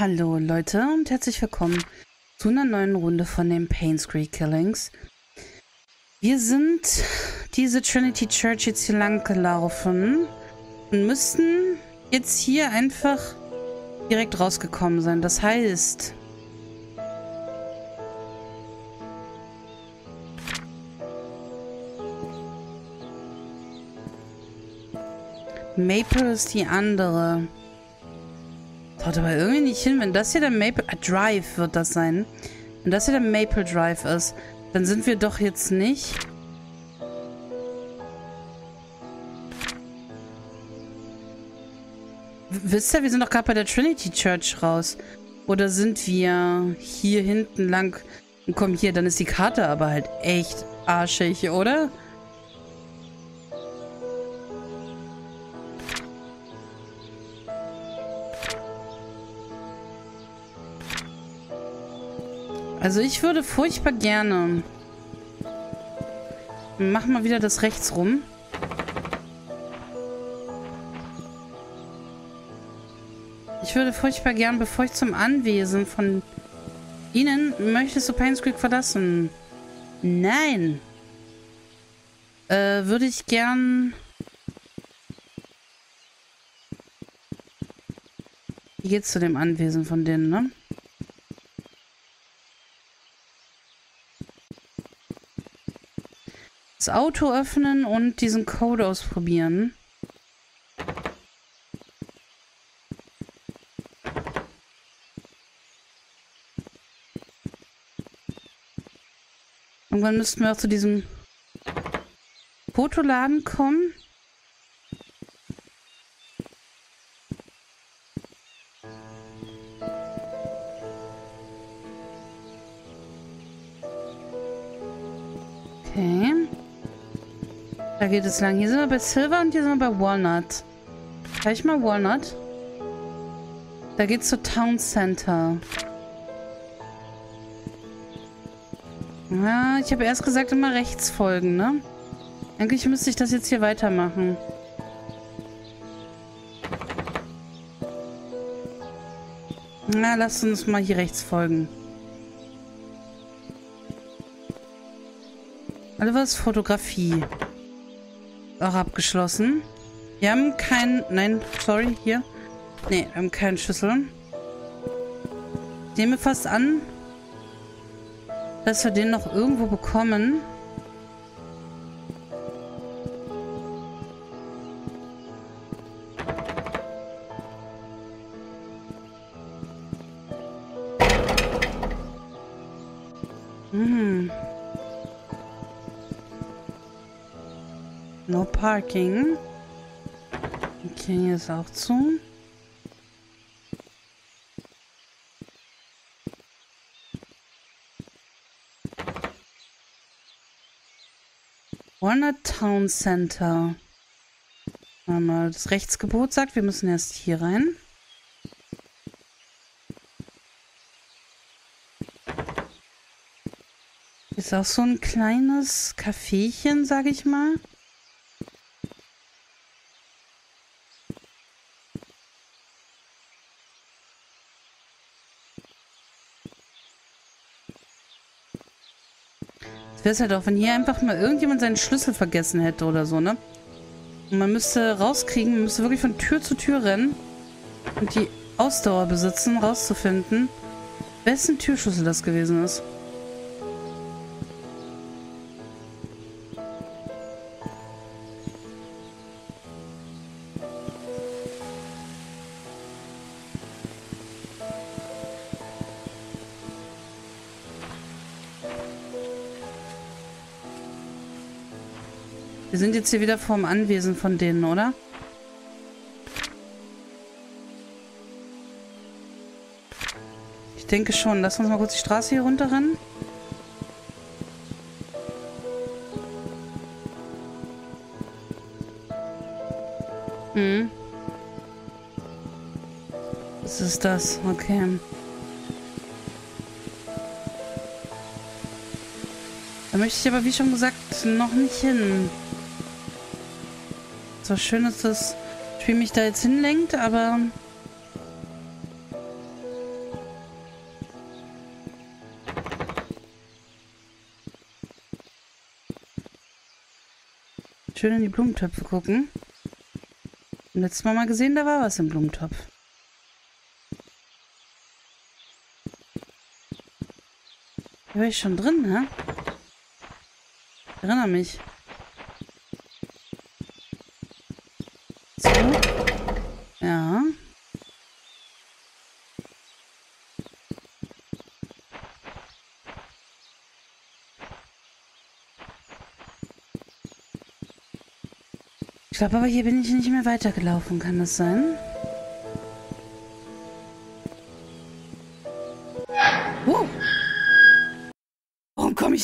Hallo Leute und herzlich willkommen zu einer neuen Runde von den Painscreek Killings. Wir sind diese Trinity Church jetzt hier lang gelaufen und müssten jetzt hier einfach direkt rausgekommen sein. Das heißt, Maple ist die andere. Haut aber irgendwie nicht hin, wenn das hier der Maple Drive wird das sein. Wenn das hier der Maple Drive ist, dann sind wir doch jetzt nicht. Wisst ihr, wir sind doch gerade bei der Trinity Church raus. Oder sind wir hier hinten lang und kommen hier? Dann ist die Karte aber halt echt arschig, oder? Also ich würde furchtbar gerne. Mach mal wieder das rechts rum. Ich würde furchtbar gern, bevor ich zum Anwesen von Ihnen möchtest du Painscreek verlassen. Nein. Würde ich gern. Wie geht's zu dem Anwesen von denen, ne? Das Auto öffnen und diesen Code ausprobieren. Irgendwann müssten wir auch zu diesem Fotoladen kommen. Okay. Da geht es lang. Hier sind wir bei Silver und hier sind wir bei Walnut. Gleich mal Walnut. Da geht's zu Town Center. Ja, ich habe erst gesagt, immer rechts folgen, ne? Eigentlich müsste ich das jetzt hier weitermachen. Na, lasst uns mal hier rechts folgen. Also was? Fotografie. Auch abgeschlossen. Wir haben keinen. Nein, sorry, hier. Nee, wir haben keinen Schlüssel. Ich nehme fast an, dass wir den noch irgendwo bekommen. No parking. Okay, hier ist auch zu. Warner Town Center. Mal das Rechtsgebot sagt, wir müssen erst hier rein. Ist auch so ein kleines Kaffeechen, sag ich mal. Wäre es ja doch, wenn hier einfach mal irgendjemand seinen Schlüssel vergessen hätte oder so, ne? Und man müsste rauskriegen, man müsste wirklich von Tür zu Tür rennen und die Ausdauer besitzen, rauszufinden, wessen Türschlüssel das gewesen ist. Wir sind jetzt hier wieder vorm Anwesen von denen, oder? Ich denke schon. Lass uns mal kurz die Straße hier runterrennen. Hm. Was ist das? Okay. Da möchte ich aber, wie schon gesagt, noch nicht hin. Zwar schön, dass das Spiel mich da jetzt hinlenkt, aber Schön in die Blumentöpfe gucken. Letztes Mal gesehen, da war was im Blumentopf. Da war ich schon drin, ne? Erinnere mich. So. Ja. Ich glaube aber, hier bin ich nicht mehr weitergelaufen. Kann das sein?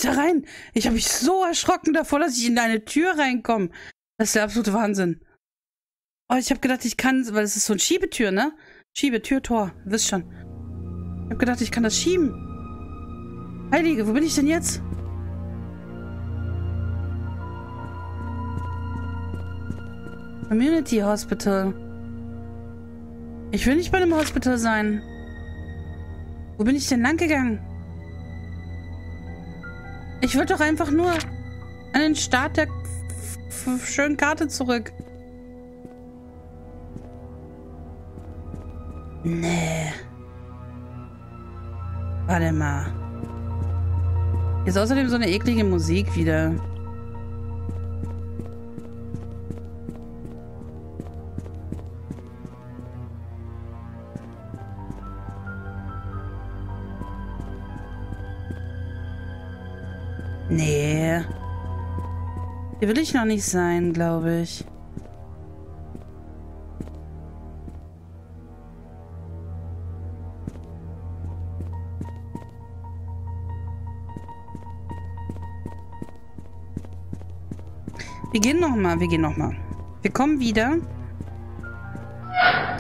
Da rein. Ich habe mich so erschrocken davor, dass ich in eine Tür reinkomme. Das ist der absolute Wahnsinn. Oh, ich habe gedacht, ich kann, weil es ist so ein Schiebetür, ne? Schiebetür, Tor, wisst schon. Ich habe gedacht, ich kann das schieben. Heilige, wo bin ich denn jetzt? Community Hospital. Ich will nicht bei einem Hospital sein. Wo bin ich denn lang gegangen? Ich will doch einfach nur an den Start der schönen Karte zurück. Nee. Warte mal. Hier ist außerdem so eine eklige Musik wieder. Nee. Hier will ich noch nicht sein, glaube ich. Wir gehen nochmal, Wir kommen wieder.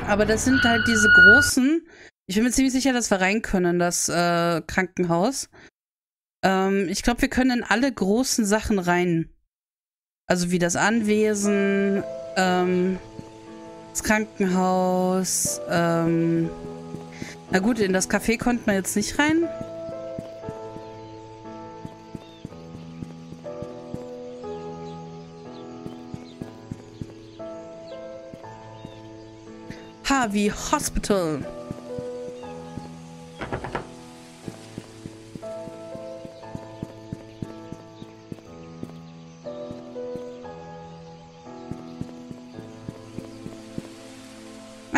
Aber das sind halt diese großen... Ich bin mir ziemlich sicher, dass wir rein können in das Krankenhaus. Ich glaube, wir können in alle großen Sachen rein. Also wie das Anwesen, das Krankenhaus, na gut, in das Café konnten wir jetzt nicht rein. Harvey Hospital.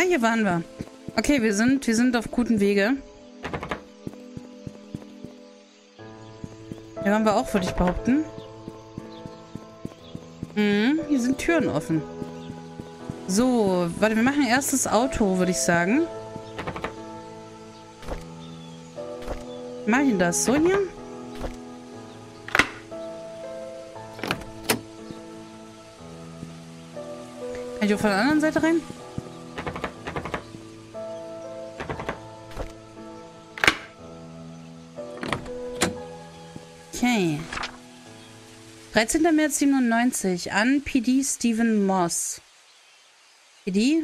Hier waren wir. Okay, wir sind auf gutem Wege. Hier waren wir auch, würde ich behaupten. Hm, hier sind Türen offen. So, warte, wir machen erst das Auto, würde ich sagen. Machen das so hier. Kann ich auch von der anderen Seite rein? Okay. 13. März 97 an PD Stephen Moss. PD?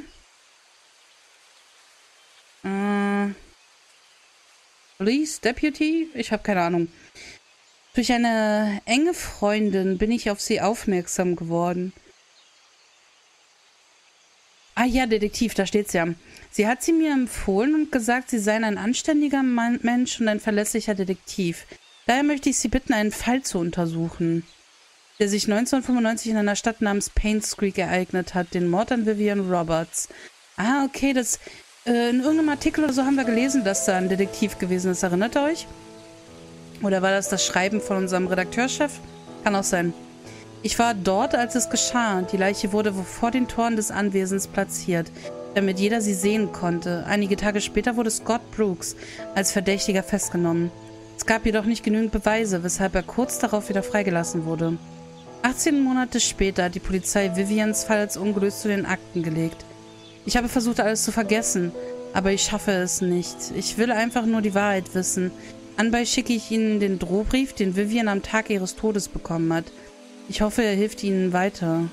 Police Deputy? Ich habe keine Ahnung. Durch eine enge Freundin bin ich auf sie aufmerksam geworden. Ah ja, Detektiv, da steht's ja. Sie hat sie mir empfohlen und gesagt, sie seien ein anständiger Mensch und ein verlässlicher Detektiv. Daher möchte ich Sie bitten, einen Fall zu untersuchen, der sich 1995 in einer Stadt namens Painscreek ereignet hat, den Mord an Vivian Roberts. Ah, okay, das in irgendeinem Artikel oder so haben wir gelesen, dass da ein Detektiv gewesen ist. Erinnert ihr euch? Oder war das das Schreiben von unserem Redakteurchef? Kann auch sein. Ich war dort, als es geschah. Die Leiche wurde vor den Toren des Anwesens platziert, damit jeder sie sehen konnte. Einige Tage später wurde Scott Brooks als Verdächtiger festgenommen. Es gab jedoch nicht genügend Beweise, weshalb er kurz darauf wieder freigelassen wurde. 18 Monate später hat die Polizei Vivians Fall als ungelöst zu den Akten gelegt. Ich habe versucht, alles zu vergessen, aber ich schaffe es nicht. Ich will einfach nur die Wahrheit wissen. Anbei schicke ich Ihnen den Drohbrief, den Vivian am Tag ihres Todes bekommen hat. Ich hoffe, er hilft Ihnen weiter.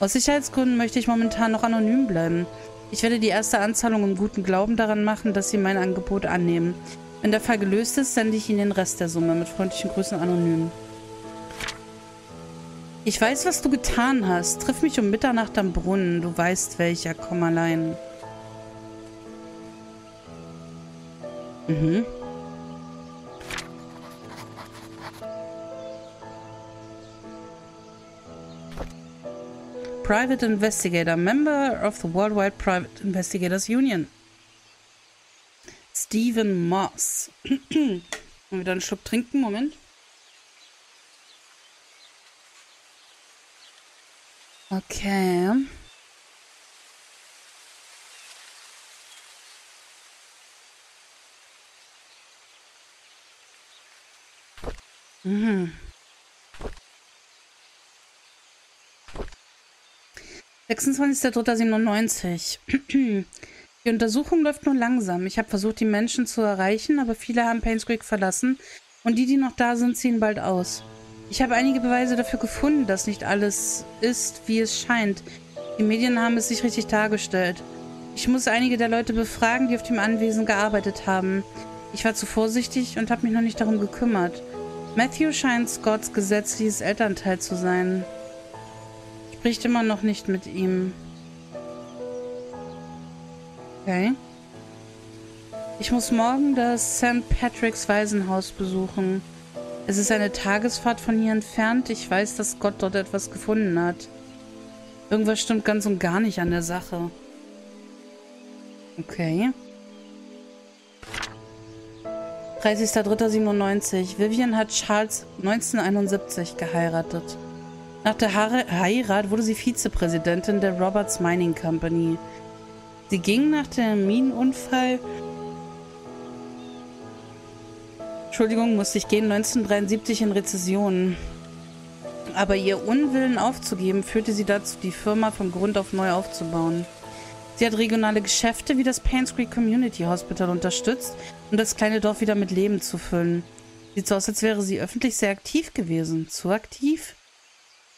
Aus Sicherheitsgründen möchte ich momentan noch anonym bleiben. Ich werde die erste Anzahlung im guten Glauben daran machen, dass Sie mein Angebot annehmen. Wenn der Fall gelöst ist, sende ich Ihnen den Rest der Summe. Mit freundlichen Grüßen, anonym. Ich weiß, was du getan hast. Triff mich um Mitternacht am Brunnen. Du weißt welcher. Komm allein. Mhm. Private Investigator, Member of the Worldwide Private Investigators Union. Stephen Moss. Mal wieder einen Schluck trinken, Moment. Okay. Mhm. (26.03.97) Die Untersuchung läuft nur langsam. Ich habe versucht, die Menschen zu erreichen, aber viele haben Painscreek verlassen und die, die noch da sind, ziehen bald aus. Ich habe einige Beweise dafür gefunden, dass nicht alles ist, wie es scheint. Die Medien haben es nicht richtig dargestellt. Ich muss einige der Leute befragen, die auf dem Anwesen gearbeitet haben. Ich war zu vorsichtig und habe mich noch nicht darum gekümmert. Matthew scheint Scotts gesetzliches Elternteil zu sein. Spricht immer noch nicht mit ihm. Okay. Ich muss morgen das St. Patrick's Waisenhaus besuchen. Es ist eine Tagesfahrt von hier entfernt. Ich weiß, dass Scott dort etwas gefunden hat. Irgendwas stimmt ganz und gar nicht an der Sache. Okay. 30.03.97. Vivian hat Charles 1971 geheiratet. Nach der Heirat wurde sie Vizepräsidentin der Roberts Mining Company. Sie ging nach dem Minenunfall... 1973 in Rezession. Aber ihr Unwillen aufzugeben führte sie dazu, die Firma vom Grund auf neu aufzubauen. Sie hat regionale Geschäfte wie das Painscreek Community Hospital unterstützt, um das kleine Dorf wieder mit Leben zu füllen. Sieht so aus, als wäre sie öffentlich sehr aktiv gewesen. Zu aktiv?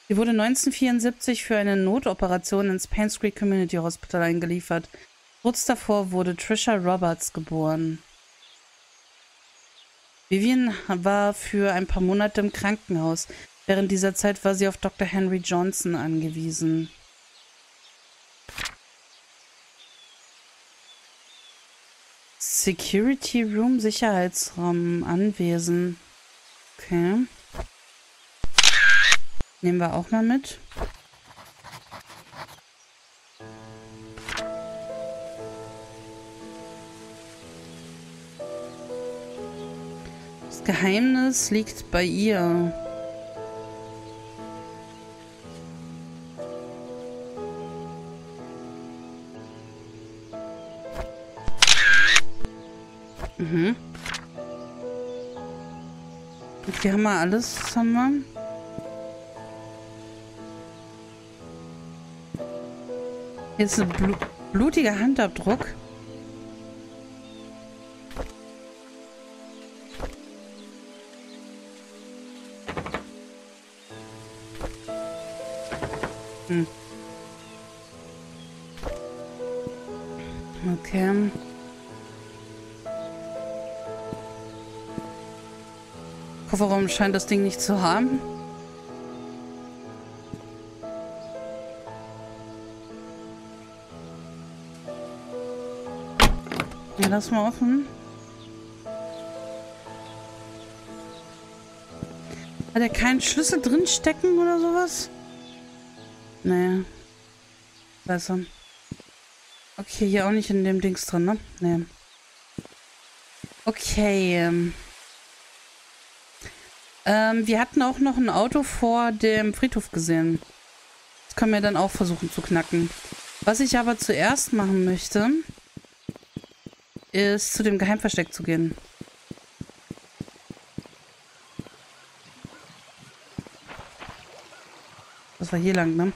Sie wurde 1974 für eine Notoperation ins Painscreek Community Hospital eingeliefert. Kurz davor wurde Trisha Roberts geboren. Vivian war für ein paar Monate im Krankenhaus. Während dieser Zeit war sie auf Dr. Henry Johnson angewiesen. Security Room, Sicherheitsraum, Anwesen. Okay. Nehmen wir auch mal mit. Das Geheimnis liegt bei ihr. Mhm. Okay, haben wir alles? Das haben wir. Jetzt ein blutiger Handabdruck. Hm. Okay. Kofferraum scheint das Ding nicht zu haben. Lass mal offen. Hat er keinen Schlüssel drin stecken oder sowas? Nee. Besser. Okay, hier auch nicht in dem Dings drin, ne? Nee. Okay. Wir hatten auch noch ein Auto vor dem Friedhof gesehen. Das können wir dann auch versuchen zu knacken. Was ich aber zuerst machen möchte... ist, zu dem Geheimversteck zu gehen. Das war hier lang, ne?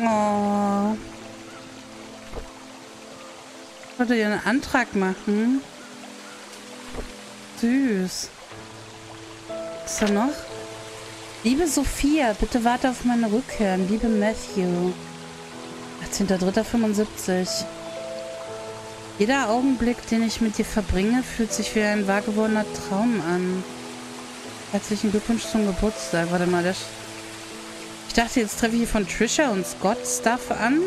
Oh. Ich wollte dir einen Antrag machen. Süß. Was ist da noch? Liebe Sophia, bitte warte auf meine Rückkehr. Liebe Matthew. 18.03.75. Jeder Augenblick, den ich mit dir verbringe, fühlt sich wie ein wahrgewordener Traum an. Herzlichen Glückwunsch zum Geburtstag. Warte mal, das... Ich dachte, jetzt treffe ich hier von Trisha und Scott Stuff an.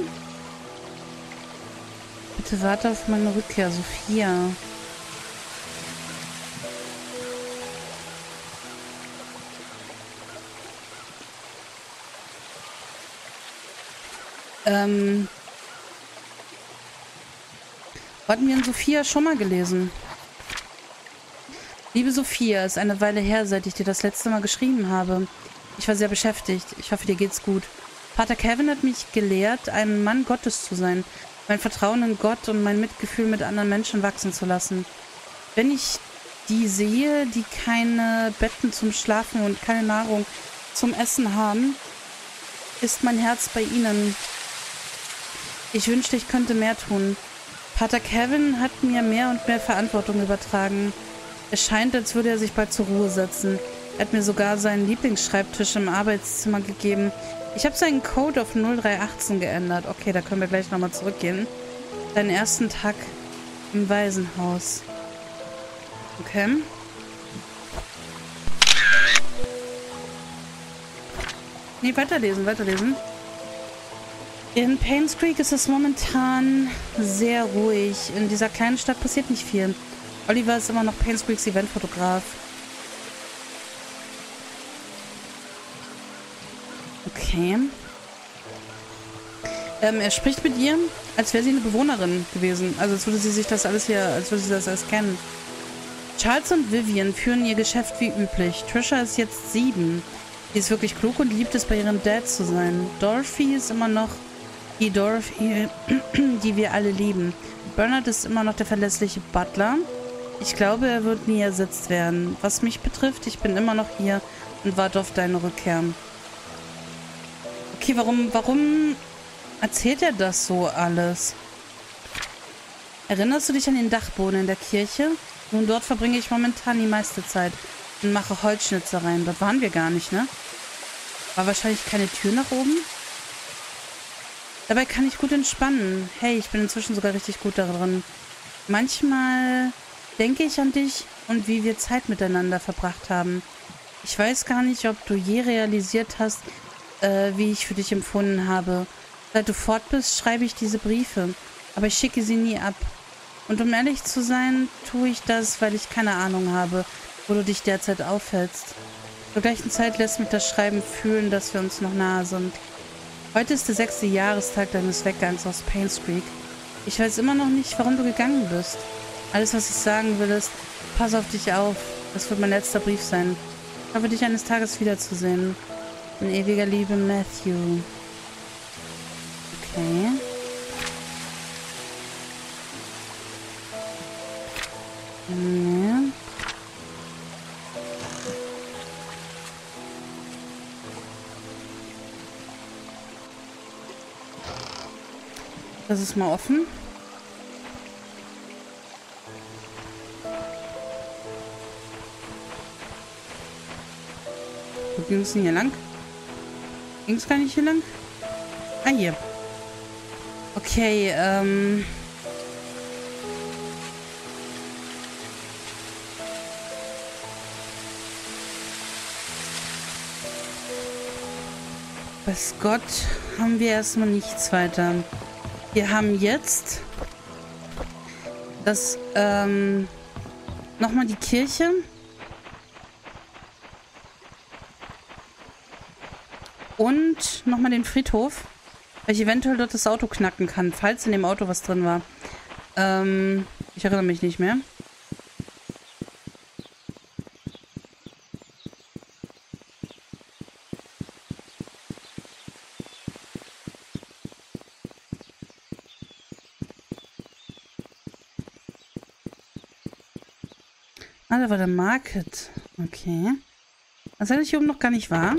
Bitte warte auf meine Rückkehr, Sophia. Hatten wir in Sophia schon mal gelesen. Liebe Sophia, es ist eine Weile her, seit ich dir das letzte Mal geschrieben habe. Ich war sehr beschäftigt. Ich hoffe, dir geht's gut. Pater Kevin hat mich gelehrt, ein Mann Gottes zu sein. Mein Vertrauen in Gott und mein Mitgefühl mit anderen Menschen wachsen zu lassen. Wenn ich die sehe, die keine Betten zum Schlafen und keine Nahrung zum Essen haben, ist mein Herz bei ihnen. Ich wünschte, ich könnte mehr tun. Pater Kevin hat mir mehr und mehr Verantwortung übertragen. Es scheint, als würde er sich bald zur Ruhe setzen. Er hat mir sogar seinen Lieblingsschreibtisch im Arbeitszimmer gegeben. Ich habe seinen Code auf 0318 geändert. Okay, da können wir gleich nochmal zurückgehen. Deinen ersten Tag im Waisenhaus. Okay. Nee, weiterlesen, weiterlesen. In Painscreek ist es momentan sehr ruhig. In dieser kleinen Stadt passiert nicht viel. Oliver ist immer noch Painscreeks Eventfotograf. Okay. Er spricht mit ihr, als wäre sie eine Bewohnerin gewesen. Also als würde sie sich das alles hier, als würde sie das alles kennen. Charles und Vivian führen ihr Geschäft wie üblich. Trisha ist jetzt 7. Sie ist wirklich klug und liebt es, bei ihrem Dad zu sein. Dorothy ist immer noch die Dorothy, die wir alle lieben. Bernard ist immer noch der verlässliche Butler. Ich glaube, er wird nie ersetzt werden. Was mich betrifft, ich bin immer noch hier und warte auf deine Rückkehr. Okay, warum erzählt er das so alles? Erinnerst du dich an den Dachboden in der Kirche? Nun, dort verbringe ich momentan die meiste Zeit und mache Holzschnitzereien. Dort waren wir gar nicht, ne? War wahrscheinlich keine Tür nach oben? Dabei kann ich gut entspannen. Hey, ich bin inzwischen sogar richtig gut darin. Manchmal denke ich an dich und wie wir Zeit miteinander verbracht haben. Ich weiß gar nicht, ob du je realisiert hast, wie ich für dich empfunden habe. Seit du fort bist, schreibe ich diese Briefe, aber ich schicke sie nie ab. Und um ehrlich zu sein, tue ich das, weil ich keine Ahnung habe, wo du dich derzeit aufhältst. Zur gleichen Zeit lässt mich das Schreiben fühlen, dass wir uns noch nahe sind. Heute ist der 6. Jahrestag deines Weggangs aus Painscreek. Ich weiß immer noch nicht, warum du gegangen bist. Alles, was ich sagen will, ist, pass auf dich auf. Das wird mein letzter Brief sein. Ich hoffe, dich eines Tages wiederzusehen. In ewiger Liebe, Matthew. Okay. Nee. Das ist mal offen. Wo ging es denn hier lang? Ging es gar nicht hier lang? Ah, hier. Okay, Bei Scott haben wir erstmal nichts weiter. Wir haben jetzt das, nochmal die Kirche. Und nochmal den Friedhof, weil ich eventuell dort das Auto knacken kann, falls in dem Auto was drin war. Ich erinnere mich nicht mehr. Ah, da war der Market. Okay. Was eigentlich hier oben noch gar nicht war.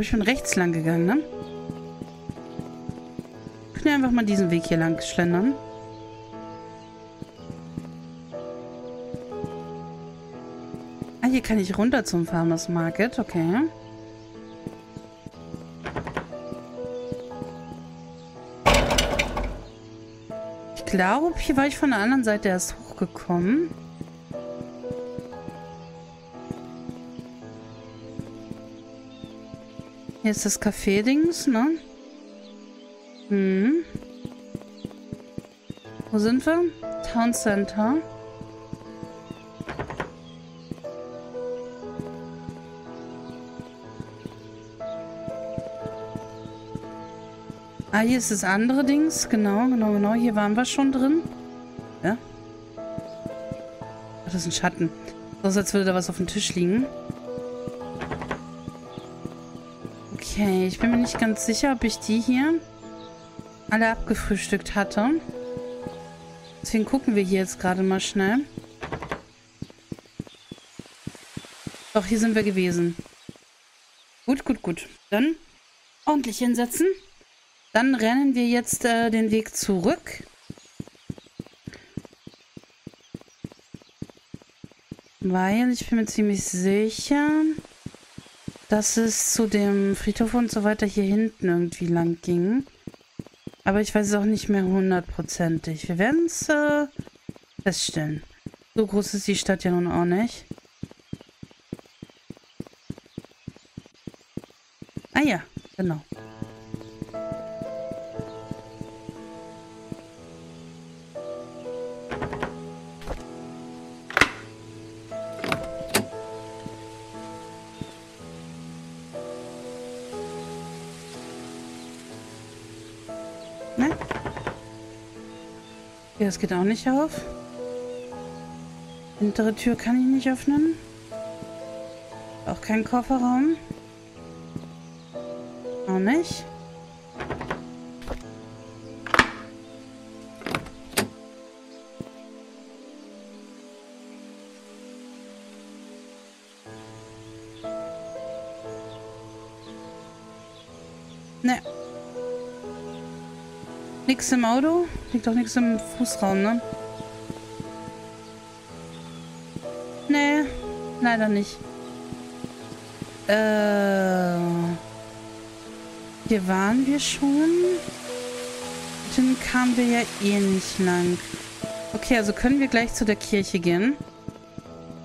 glaube ich, von rechts lang gegangen, ne? Können wir einfach mal diesen Weg hier lang schlendern. Ah, hier kann ich runter zum Farmers Market. Okay. Ich glaube, hier war ich von der anderen Seite erst hochgekommen. Hier ist das Café-Dings, ne? Hm. Wo sind wir? Town Center. Ah, hier ist das andere Dings. Genau. Hier waren wir schon drin. Ja. Ach, das ist ein Schatten. So, als würde da was auf dem Tisch liegen. Okay, ich bin mir nicht ganz sicher, ob ich die hier alle abgefrühstückt hatte. Deswegen gucken wir hier jetzt gerade mal schnell. Doch, hier sind wir gewesen. Gut. Dann ordentlich hinsetzen. Dann rennen wir jetzt den Weg zurück. Weil ich bin mir ziemlich sicher, dass es zu dem Friedhof und so weiter hier hinten irgendwie lang ging. Aber ich weiß es auch nicht mehr hundertprozentig. Wir werden es feststellen. So groß ist die Stadt ja nun auch nicht. Ah ja, genau. Das geht auch nicht auf. Hintere Tür kann ich nicht öffnen. Auch kein Kofferraum. Auch nicht. Ne. Nix im Auto. Liegt doch nichts im Fußraum, ne? Nee, leider nicht. Hier waren wir schon. Dann kamen wir ja eh nicht lang. Okay, also können wir gleich zu der Kirche gehen.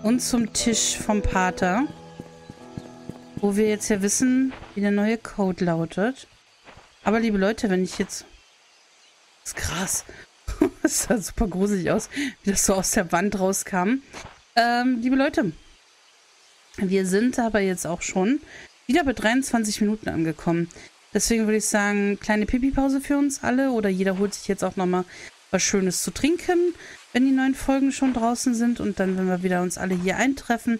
Und zum Tisch vom Pater. Wo wir jetzt ja wissen, wie der neue Code lautet. Aber liebe Leute, wenn ich jetzt... Das ist krass. Das sah super gruselig aus, wie das so aus der Wand rauskam. Liebe Leute, wir sind aber jetzt auch schon wieder bei 23 Minuten angekommen. Deswegen würde ich sagen, kleine Pipi-Pause für uns alle. Oder jeder holt sich jetzt auch nochmal was Schönes zu trinken, wenn die neuen Folgen schon draußen sind. Und dann, wenn wir wieder uns alle hier eintreffen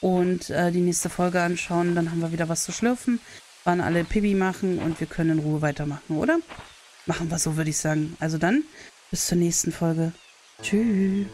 und die nächste Folge anschauen, dann haben wir wieder was zu schlürfen. Wann alle Pipi machen und wir können in Ruhe weitermachen, oder? Machen wir so, würde ich sagen. Also dann, bis zur nächsten Folge. Tschüss.